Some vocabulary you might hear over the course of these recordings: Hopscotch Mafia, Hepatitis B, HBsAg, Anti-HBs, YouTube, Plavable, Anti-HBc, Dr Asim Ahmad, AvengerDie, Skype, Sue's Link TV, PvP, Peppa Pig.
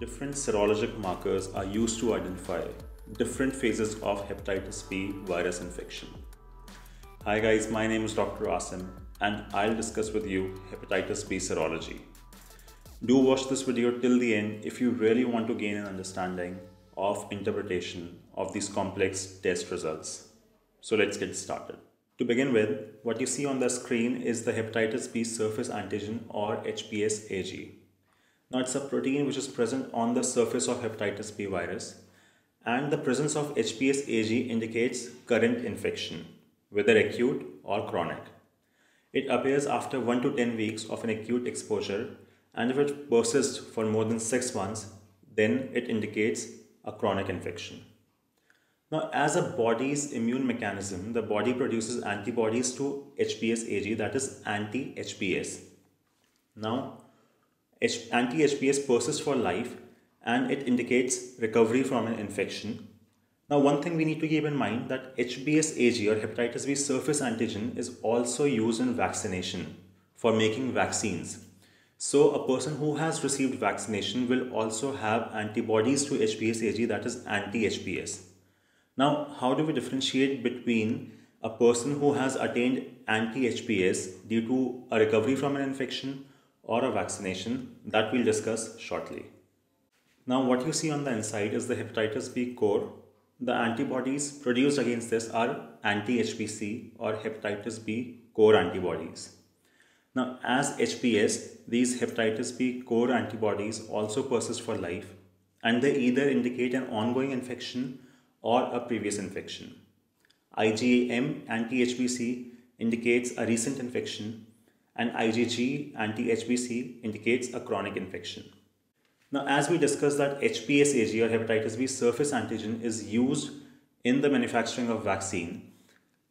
Different serologic markers are used to identify different phases of hepatitis B virus infection. Hi guys, my name is Dr. Asim and I'll discuss with you hepatitis B serology. Do watch this video till the end if you really want to gain an understanding of interpretation of these complex test results. So let's get started. To begin with, what you see on the screen is the hepatitis B surface antigen or HBsAg. Now it's a protein which is present on the surface of hepatitis B virus, and the presence of HBsAg indicates current infection, whether acute or chronic. It appears after 1 to 10 weeks of an acute exposure, and if it persists for more than 6 months, then it indicates a chronic infection. Now, as a body's immune mechanism, the body produces antibodies to HBsAg, that is anti-HBs. Now, anti-HBs persists for life and it indicates recovery from an infection. Now, one thing we need to keep in mind that HBsAg or hepatitis B surface antigen is also used in vaccination for making vaccines. So a person who has received vaccination will also have antibodies to HBsAg, that is anti-HBs. Now, how do we differentiate between a person who has attained anti-HBs due to a recovery from an infection or a vaccination? That we'll discuss shortly. Now, what you see on the inside is the hepatitis B core. The antibodies produced against this are anti-HBc or hepatitis B core antibodies. Now, as HBs, these hepatitis B core antibodies also persist for life, and they either indicate an ongoing infection or a previous infection. IgM anti-HBc indicates a recent infection, and IgG anti-HBc indicates a chronic infection. Now, as we discussed that HBsAg or hepatitis B surface antigen is used in the manufacturing of vaccine,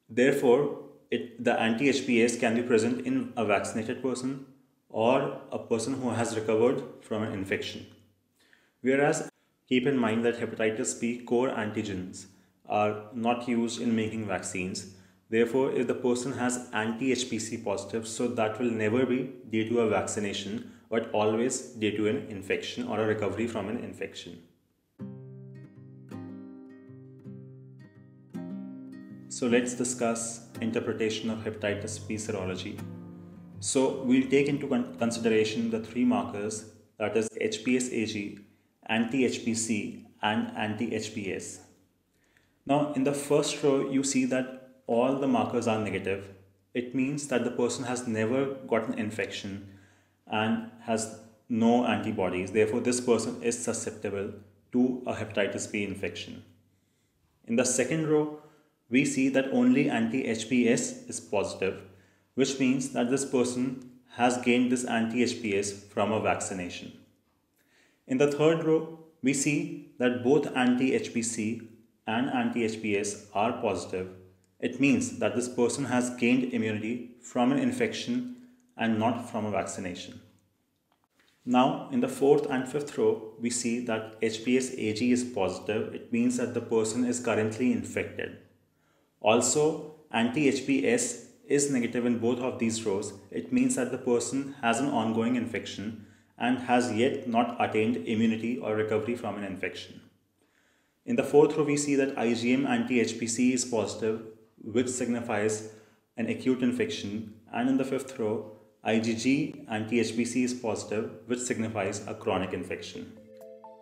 therefore the anti-HBs can be present in a vaccinated person or a person who has recovered from an infection. Whereas, keep in mind that hepatitis B core antigens are not used in making vaccines. Therefore, if the person has anti-HBc positive, so that will never be due to a vaccination, but always due to an infection or a recovery from an infection. So let's discuss interpretation of hepatitis B serology. So we'll take into consideration the three markers, that is HBsAg, anti-HBc and anti-HBs. Now in the first row, you see that all the markers are negative. It means that the person has never gotten infection and has no antibodies. Therefore, this person is susceptible to a hepatitis B infection. In the second row, we see that only anti-HBs is positive, which means that this person has gained this anti-HBs from a vaccination. In the third row, we see that both anti-HBc and anti-HBs are positive. It means that this person has gained immunity from an infection and not from a vaccination. Now, in the fourth and fifth row, we see that HBsAg is positive. It means that the person is currently infected. Also, anti-HBs is negative in both of these rows. It means that the person has an ongoing infection and has yet not attained immunity or recovery from an infection. In the fourth row, we see that IgM anti-HBc is positive, which signifies an acute infection, and in the fifth row, IgG anti-HBc is positive, which signifies a chronic infection.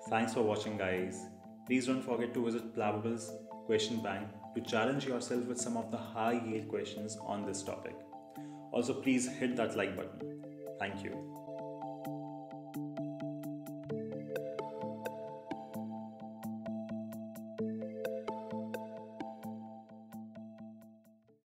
Thanks for watching, guys. Please don't forget to visit Plavable's question bank to challenge yourself with some of the high-yield questions on this topic. Also, please hit that like button. Thank you.